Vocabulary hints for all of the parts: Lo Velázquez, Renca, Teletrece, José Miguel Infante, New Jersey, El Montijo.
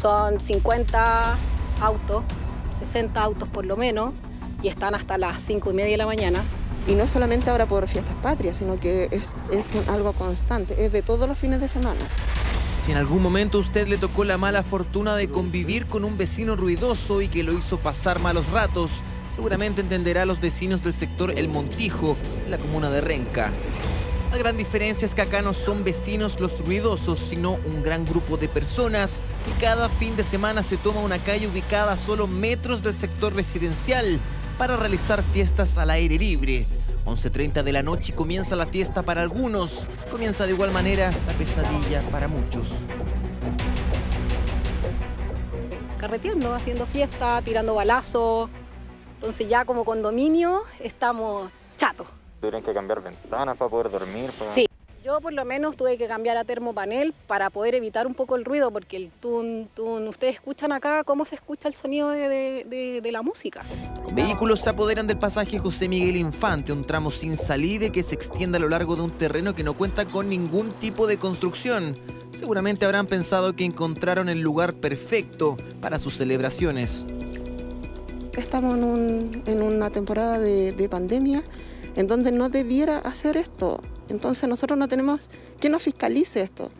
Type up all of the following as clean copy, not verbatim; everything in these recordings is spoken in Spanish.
Son 50 autos, 60 autos por lo menos, y están hasta las 5:30 de la mañana. Y no solamente ahora por fiestas patrias, sino que es algo constante, es de todos los fines de semana. Si en algún momento a usted le tocó la mala fortuna de convivir con un vecino ruidoso y que lo hizo pasar malos ratos, seguramente entenderá a los vecinos del sector El Montijo, en la comuna de Renca. La gran diferencia es que acá no son vecinos los ruidosos, sino un gran grupo de personas que cada fin de semana se toma una calle ubicada a solo metros del sector residencial para realizar fiestas al aire libre. 11:30 de la noche comienza la fiesta para algunos, comienza de igual manera la pesadilla para muchos. Carreteando, haciendo fiesta, tirando balazos, entonces ya como condominio estamos chatos. Tuvieron que cambiar ventanas para poder dormir. Sí, yo por lo menos tuve que cambiar a termopanel para poder evitar un poco el ruido, porque el tun. Ustedes escuchan acá cómo se escucha el sonido de la música. Con vehículos se apoderan del pasaje José Miguel Infante, un tramo sin salida que se extiende a lo largo de un terreno que no cuenta con ningún tipo de construcción. Seguramente habrán pensado que encontraron el lugar perfecto para sus celebraciones. Estamos en una temporada de pandemia, en donde no debiera hacer esto. Entonces nosotros no tenemos quien nos fiscalice esto.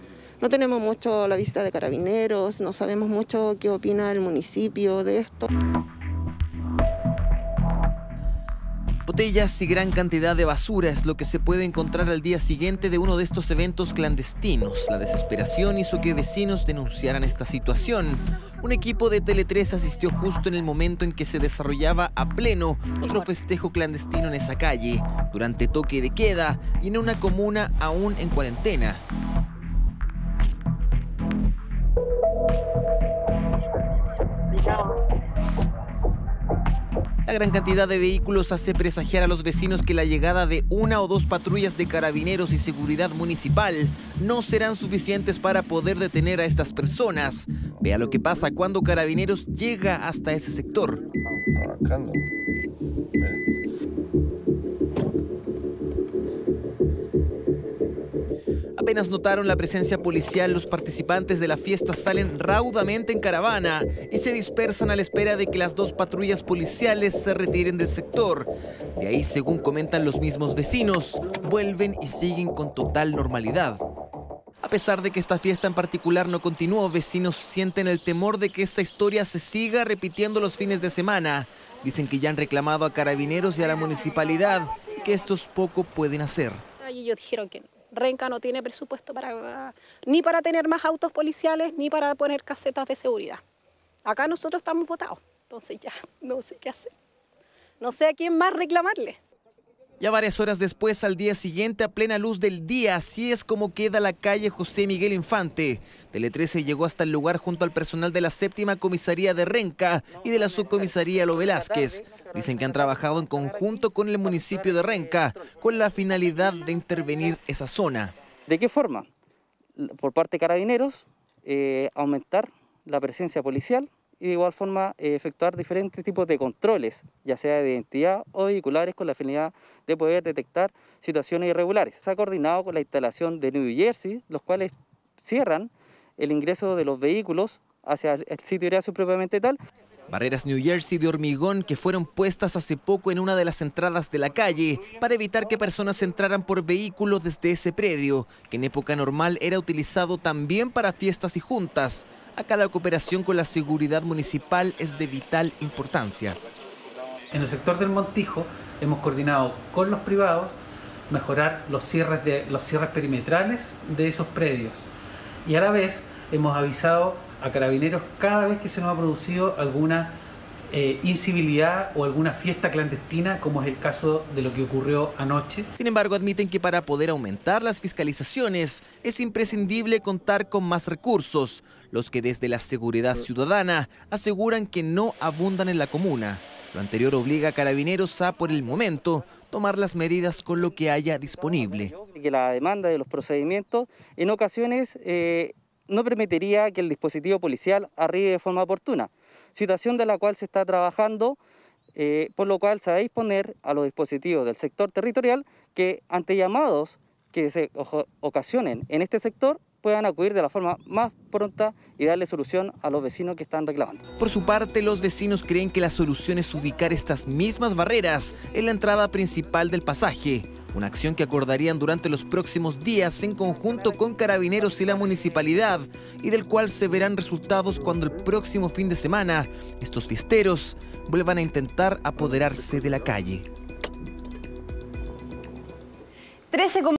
No tenemos mucho la visita de carabineros, no sabemos mucho qué opina el municipio de esto. Botellas y gran cantidad de basura es lo que se puede encontrar al día siguiente de uno de estos eventos clandestinos. La desesperación hizo que vecinos denunciaran esta situación. Un equipo de Teletrece asistió justo en el momento en que se desarrollaba a pleno otro festejo clandestino en esa calle, durante toque de queda y en una comuna aún en cuarentena. La gran cantidad de vehículos hace presagiar a los vecinos que la llegada de una o dos patrullas de carabineros y seguridad municipal no serán suficientes para poder detener a estas personas. Vea lo que pasa cuando carabineros llega hasta ese sector. Apenas notaron la presencia policial, los participantes de la fiesta salen raudamente en caravana y se dispersan a la espera de que las dos patrullas policiales se retiren del sector. De ahí, según comentan los mismos vecinos, vuelven y siguen con total normalidad. A pesar de que esta fiesta en particular no continuó, vecinos sienten el temor de que esta historia se siga repitiendo los fines de semana. Dicen que ya han reclamado a carabineros y a la municipalidad y que estos poco pueden hacer. Y ellos dijeron que Renca no tiene presupuesto ni para tener más autos policiales, ni para poner casetas de seguridad. Acá nosotros estamos votados, entonces ya no sé qué hacer. No sé a quién más reclamarle. Ya varias horas después, al día siguiente, a plena luz del día, así es como queda la calle José Miguel Infante. Teletrece llegó hasta el lugar junto al personal de la 7ª Comisaría de Renca y de la Subcomisaría Lo Velázquez. Dicen que han trabajado en conjunto con el municipio de Renca con la finalidad de intervenir esa zona. ¿De qué forma? Por parte de carabineros, aumentar la presencia policial y de igual forma efectuar diferentes tipos de controles, ya sea de identidad o vehiculares, con la finalidad de poder detectar situaciones irregulares. Se ha coordinado con la instalación de New Jersey, los cuales cierran el ingreso de los vehículos hacia el sitio de su propiamente tal. Barreras New Jersey de hormigón que fueron puestas hace poco en una de las entradas de la calle para evitar que personas entraran por vehículos desde ese predio, que en época normal era utilizado también para fiestas y juntas. Acá la cooperación con la seguridad municipal es de vital importancia. En el sector del Montijo hemos coordinado con los privados mejorar los cierres perimetrales de esos predios, y a la vez hemos avisado a carabineros cada vez que se nos ha producido alguna incivilidad o alguna fiesta clandestina, como es el caso de lo que ocurrió anoche. Sin embargo, admiten que para poder aumentar las fiscalizaciones es imprescindible contar con más recursos, los que desde la seguridad ciudadana aseguran que no abundan en la comuna. Lo anterior obliga a carabineros a, por el momento, tomar las medidas con lo que haya disponible. Que la demanda de los procedimientos en ocasiones no permitiría que el dispositivo policial arribe de forma oportuna, situación de la cual se está trabajando, por lo cual se va a disponer a los dispositivos del sector territorial que ante llamados que se ocasionen en este sector puedan acudir de la forma más pronta y darle solución a los vecinos que están reclamando. Por su parte, los vecinos creen que la solución es ubicar estas mismas barreras en la entrada principal del pasaje, una acción que acordarían durante los próximos días en conjunto con Carabineros y la municipalidad, y del cual se verán resultados cuando el próximo fin de semana estos fiesteros vuelvan a intentar apoderarse de la calle.